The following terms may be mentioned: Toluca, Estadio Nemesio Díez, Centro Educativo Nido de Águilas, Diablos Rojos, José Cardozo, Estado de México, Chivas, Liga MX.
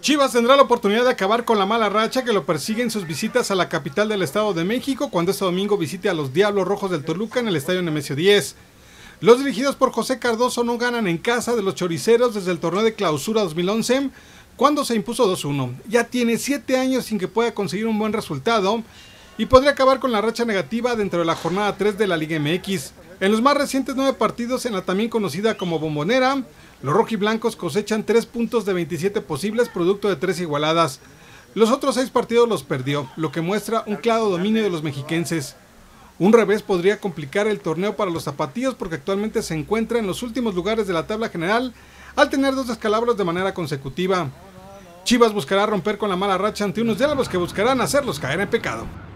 Chivas tendrá la oportunidad de acabar con la mala racha que lo persigue en sus visitas a la capital del Estado de México cuando este domingo visite a los Diablos Rojos del Toluca en el Estadio Nemesio Díez. Los dirigidos por José Cardozo no ganan en casa de los choriceros desde el torneo de clausura 2011, cuando se impuso 2-1. Ya tiene 7 años sin que pueda conseguir un buen resultado y podría acabar con la racha negativa dentro de la jornada 3 de la Liga MX. En los más recientes 9 partidos en la también conocida como Bombonera, los rojiblancos cosechan 3 puntos de 27 posibles, producto de 3 igualadas. Los otros 6 partidos los perdió, lo que muestra un claro dominio de los mexiquenses. Un revés podría complicar el torneo para los zapatillos, porque actualmente se encuentra en los últimos lugares de la tabla general al tener 2 descalabros de manera consecutiva. Chivas buscará romper con la mala racha ante unos Diablos que buscarán hacerlos caer en pecado.